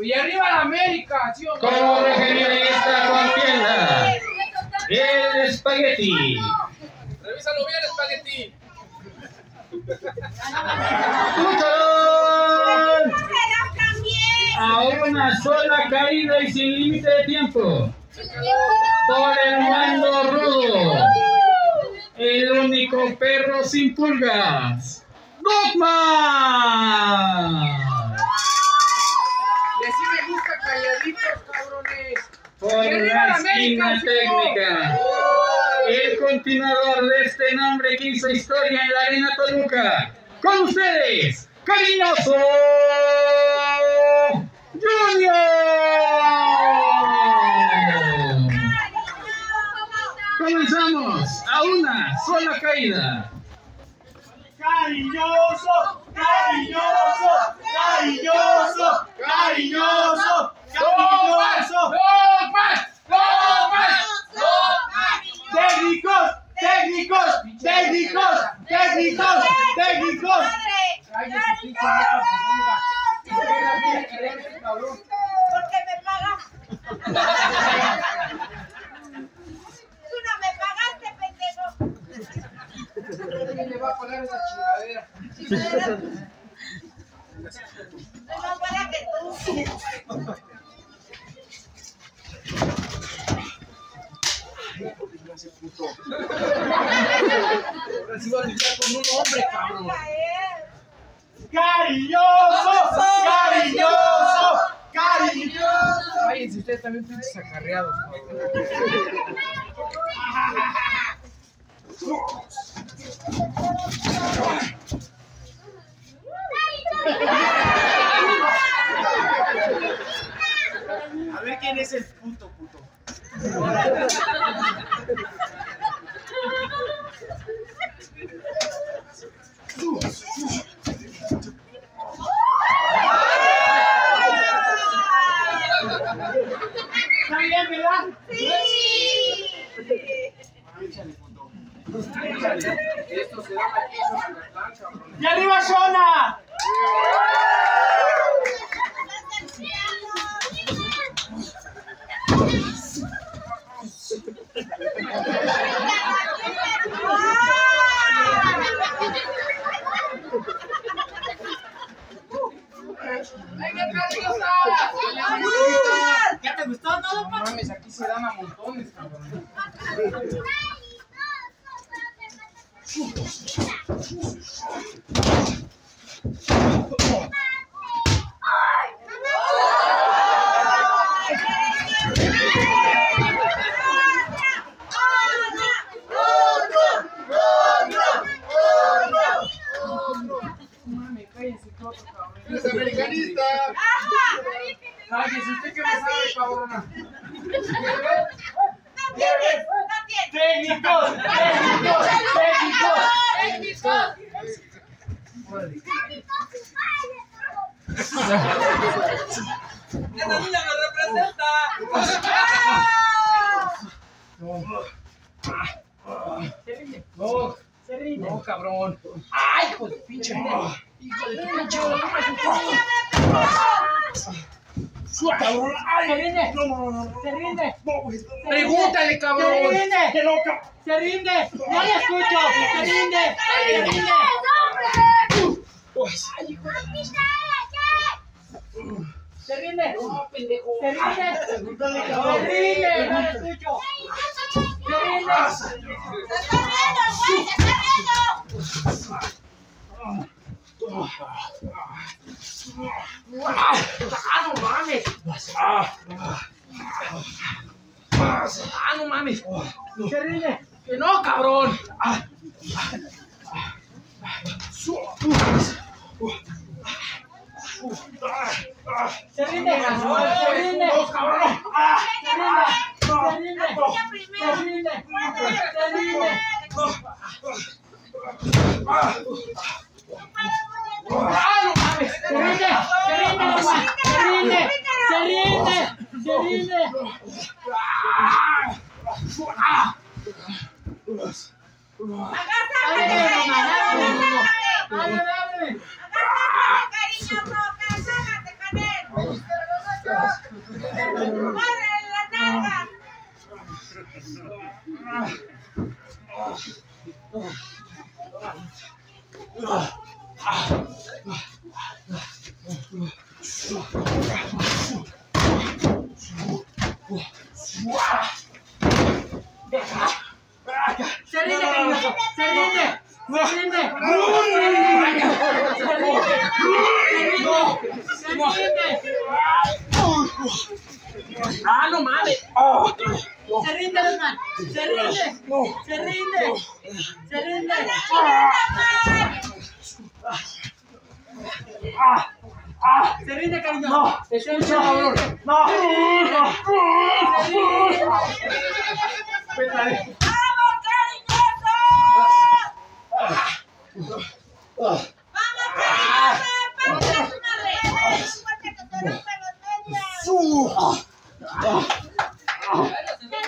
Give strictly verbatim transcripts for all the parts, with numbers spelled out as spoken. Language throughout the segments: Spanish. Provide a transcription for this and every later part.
Y arriba la América, ¿sí o no? Como regionalista con pierna, el espagueti. Revísalo bien, el espagueti. ¡Luchador! A una sola caída y sin límite de tiempo. Por el mando rudo. El único perro sin pulgas. ¡Dogman! Calladitos, cabrones. Por la esquina técnica, el continuador de este nombre que hizo historia en la arena Toluca, con ustedes, Cariñoso Junior. Comenzamos a una sola caída. Cariñoso, cariñoso, cariñoso, cariñoso. ¡Cariñoso! ¡Lopas! ¡Lopas! ¡Lopas! ¡Técnicos! ¡Técnicos! ¡Técnicos! ¡Técnicos! ¡Técnicos! Porque me pagas. Tú no me pagaste, pendejo. ¿Quién le va a pagar esa chingadera? ¿Chingadera? No pagas que tú. Ese puto. Ahora sí va a luchar con un hombre, cabrón. ¡Cariñoso! ¡Cariñoso! ¡Cariñoso! Ay, si ustedes también pinches acarreados, cabrón. A ver quién es el puto, puto. ¡Y arriba, Shona! ¿Ya te gustó todo, papá? Mames, aquí se dan a montones, cabrón. ¡Eres americanista! ¡Cállese! ¿Usted qué me sabe, cabrona? ¡Técnicos! ¡Técnicos! ¡Técnicos! ¡Técnicos! ¡Esta niña me representa! ¡Se rinde! ¡No! ¡Se rinde! ¡No, cabrón! ¡Ay, hijo de pinche! ¡Hijo de pinche! ¡Cabrón! ¡Ay, se rinde! ¡No, no, no! ¡Se rinde! ¡Pregúntale, cabrón! ¡Se rinde! ¡Qué loca! ¡Se rinde! ¡No le escucho! ¡Se rinde! ¡Se rinde! ¡Ay, hijo de... ¡Se rinde! ¡No, pendejo! ¡Se rinde! ¡Pregúntale, cabrón! ¡Se rinde! ¡No le escucho! ¡Se rinde! ¡Se está riendo, güey! ¡Se está riendo! ¡Ah, no mames! ¡Ah, no mames! ¡Se rinde! ¡Que no, cabrón! ¡Se rinde! ¡Se rinde! ¡Se rinde!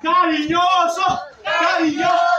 Cariñoso, cariñoso. ¡Cariñoso!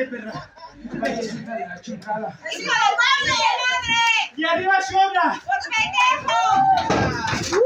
Ándale, perra. Vallecita de la chingada. ¡Hijo de madre! ¡Y arriba, Shona! ¡Los pendejos! Uh.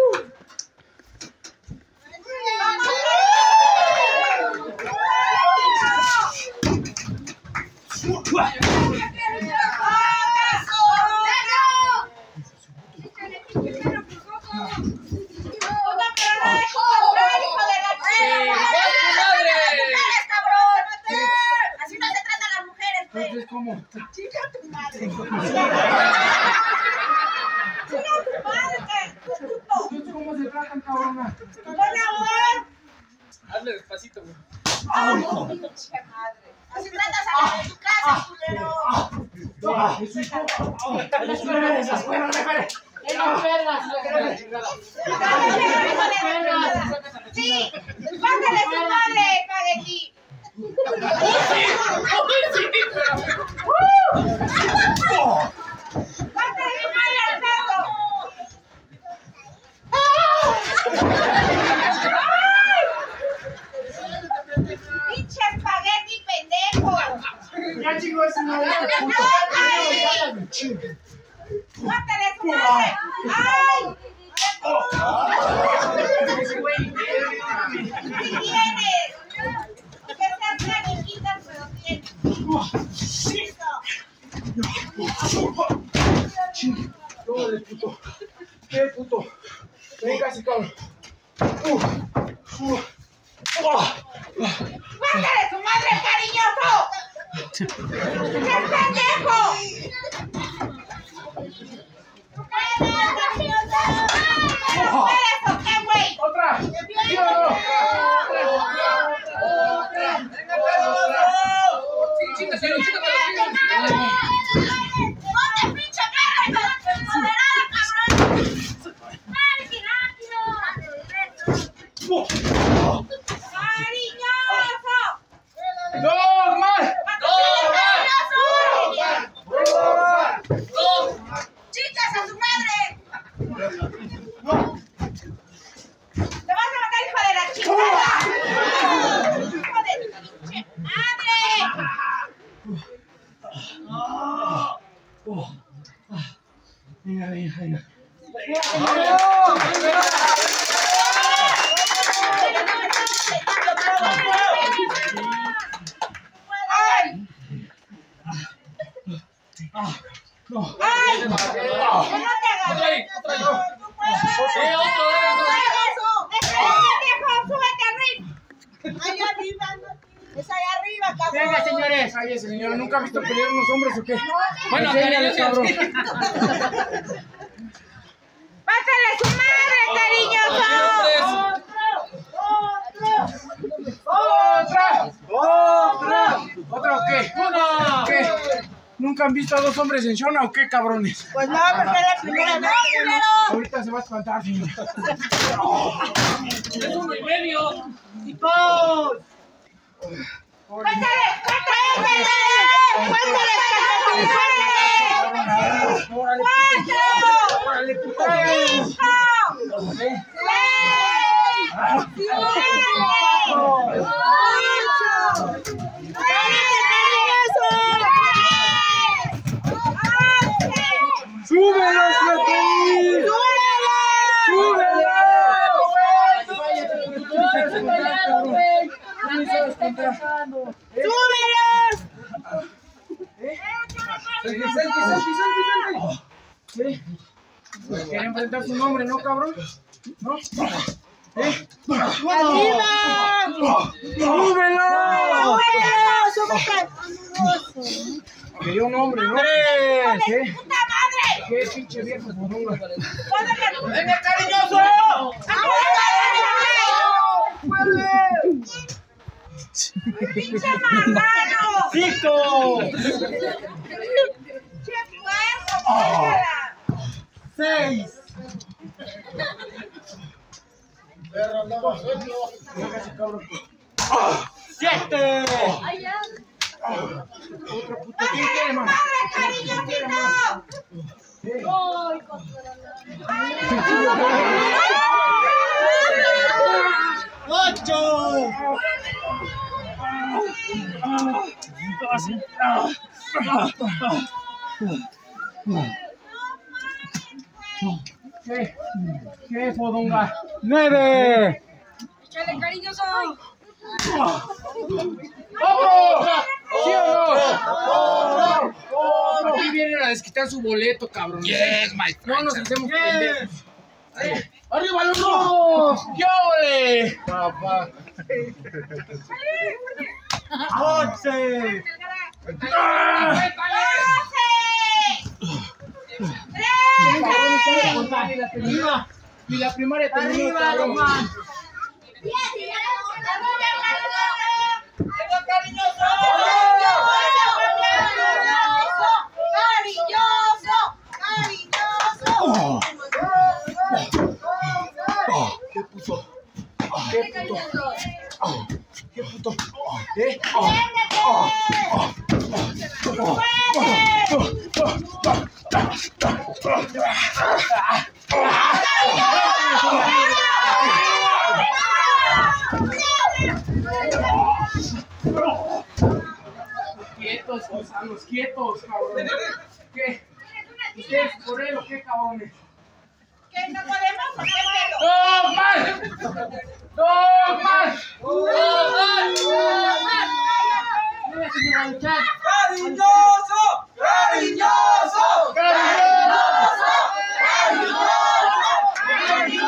¿En Shona o qué, cabrones? Pues no, porque es la primera vez. Ahorita se va a espantar, señor. ¡Es uno y medio! ¡Chicos! ¡Cuéntale! ¡Cuéntale! ¡Cuéntale! ¡Cuéntale! ¡Cuéntale! ¡Cuatro! ¡Seis! ¡Siete! ¡Súbelo, Platín! ¡Súbelo! ¡Súbelo! ¿Eh? ¿Quieren enfrentar su nombre, no, cabrón? ¿No? ¿Eh? ¡Arriba! ¡Súbelo! ¡Súbelo! Me dio un nombre, ¿no? ¡Tres! ¡Qué pinche viejo! ¡Venga, Cariñoso! ¡Pinche marrano! ¡Listo! ¡Pinche puerco! ¡Seis! ¡Siete! Otra puta. ¿Quién quiere más? ¿Quién quiere más? ¡Ay, contra! ¡Ocho! así. ¿Qué? ¿Qué fodonga? ¡Nueve! ¡Échale, Cariñoso! ¡Vamos! ¡Sí o no! ¡Oh, no! Aquí vienen a desquitar su boleto, cabrón. ¡Yes, my friend! ¡No nos hacemos pendejos! ¡Arriba los dos! ¡Qué ole! ¡Papá! ¡Once! ¡Once! ¡Arriba! Y la primaria terminó. ¡Arriba, Román! ¡Cariñoso! ¡Cariñoso! ¡Cariñoso! ¡Qué puto! ¡Qué puto! ¡Qué puto! ¡Eh! Quietos, gusanos, quietos, cabrones. ¿Qué? ¿Ustedes por él o qué, cabrones? ¿Que no podemos hacerlo? ¡No más! ¡No más! ¡No más! ¡No más! ¡Mira, señora Luchán! ¡Cariñoso! ¡Cariñoso! ¡Cariñoso! ¡Cariñoso! ¡Cariñoso! ¡Nueve!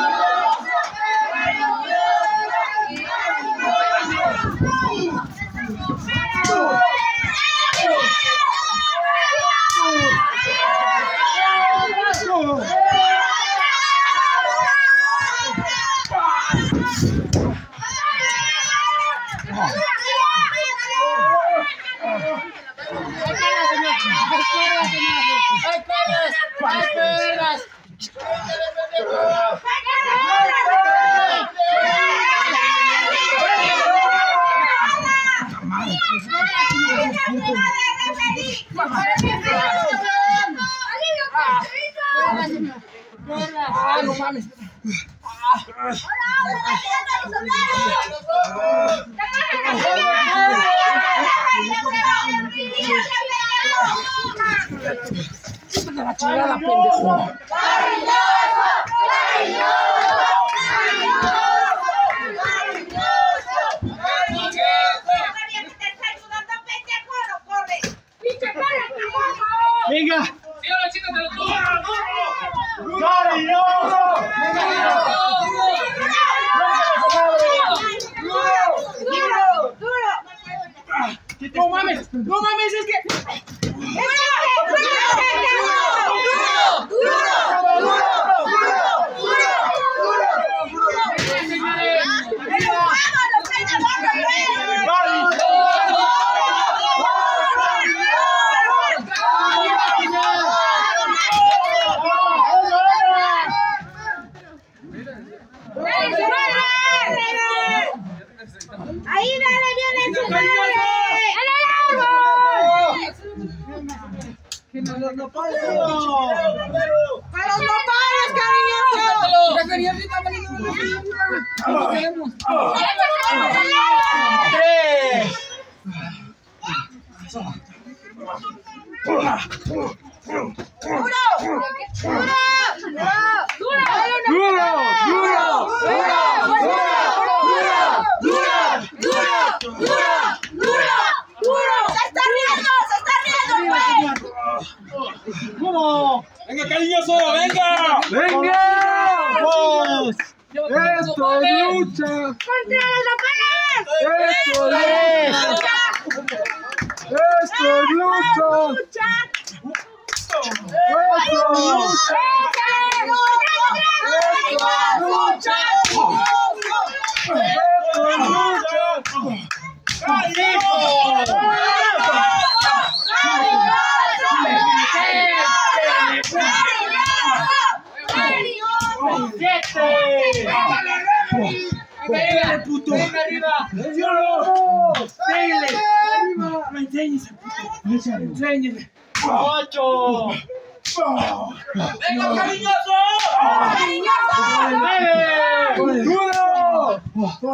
¡Uno!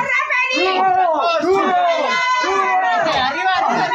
referí! ¡Súbelo! ¡Arriba, arriba, arriba!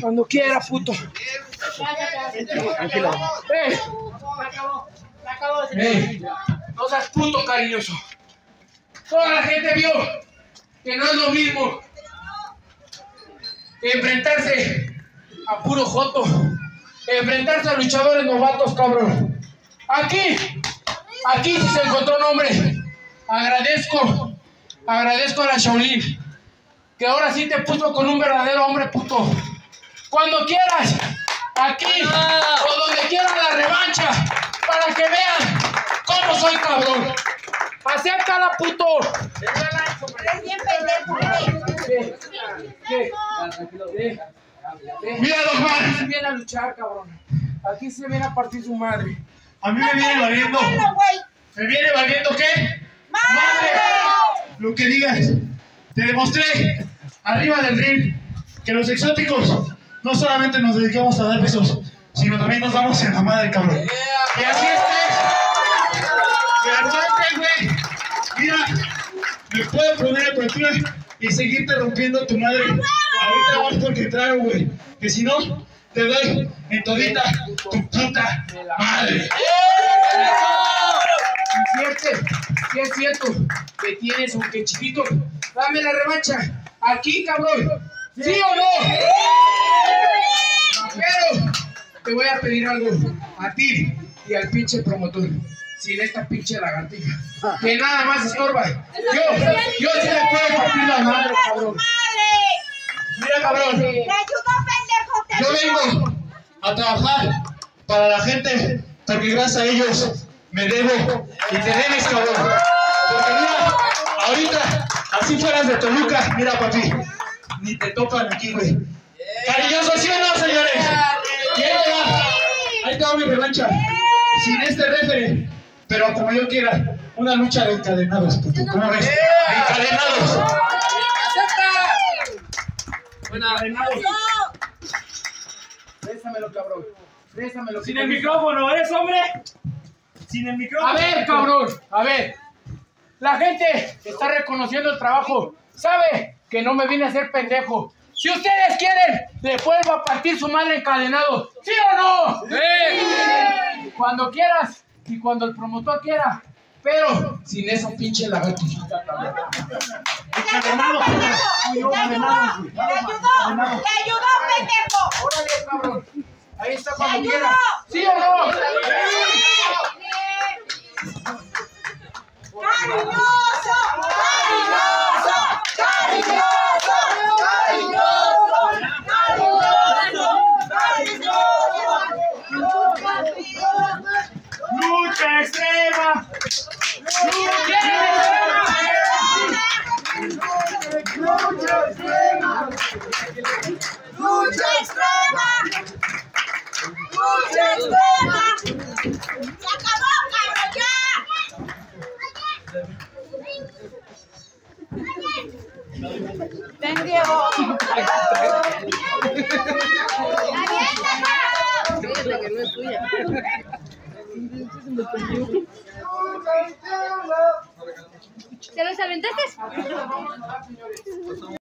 Cuando quiera, puto. Tranquilo. ¡Eh! Se acabó. Se acabó, señor. Eh. No seas puto, cariñoso. Toda la gente vio que no es lo mismo enfrentarse a puro joto, enfrentarse a luchadores novatos, cabrón. Aquí, aquí sí se encontró un hombre. Agradezco, agradezco a la Shaolin, que ahora sí te puso con un verdadero hombre, puto. Cuando quieras, aquí, cancha para que vean cómo soy cabrón. Acéptala, puto. Mira, los manes. Aquí viene a luchar, cabrón. Aquí se viene a partir su madre. A mí me viene valiendo. ¿Me viene valiendo qué? ¡Madre! Lo que digas. Te demostré arriba del ring que los exóticos no solamente nos dedicamos a dar besos, sino también nos damos en la madre, cabrón. Yeah. Y así estés. Me arranques, güey. Mira, me puedo poner a apertura y seguirte rompiendo tu madre. Ahorita vas porque traigo, güey. Que si no, te doy en todita tu puta madre. Yeah. Si es cierto, si es cierto que tienes un que chiquito, dame la revancha. Aquí, cabrón. ¿Sí o no? Pero te voy a pedir algo a ti y al pinche promotor. Sin esta pinche lagartija, que nada más estorba. Yo, yo sí le puedo partir la madre, cabrón. Mira, cabrón. Yo vengo a trabajar para la gente, porque gracias a ellos me debo y te debes, cabrón. Porque mira, ahorita, así fueras de Toluca, mira, papi, ni te tocan aquí, güey. Cariñoso, ¿sí o no, señores? Y ahí te va, ahí te va mi revancha. Sin este referee, pero como yo quiera, una lucha de encadenados, puto. ¿Cómo ves? ¡Encadenados! ¡Acepta! Bueno, encadenados. Résamelo, cabrón. Résamelo. Sin el micrófono, ¿eres hombre? Sin el micrófono. A ver, cabrón, a ver. La gente está reconociendo el trabajo. Sabe que no me vine a hacer pendejo. Si ustedes quieren, le vuelvo a partir su madre encadenado. ¿Sí o no? ¡Sí! Cuando quieras y cuando el promotor quiera. Pero sin esa pinche lagartija. ¡Encadenado! ¡Te ayudó! ¡Te ayudó, pendejo! ¡Órale, cabrón! Ahí está cuando quiera. ¡Sí o no! ¡Cariñoso! ¡Cariñoso! ¡Cariñoso! ¡Lucha extrema! ¡Lucha extrema! ¡Lucha extrema! ¡Lucha extrema! ¡Lucha extrema! ¡Se acabó, cabrón, ya! ¡Ven, Diego! ¡Aviéntala! ¡Que no es tuya! ¿Se los aventaste?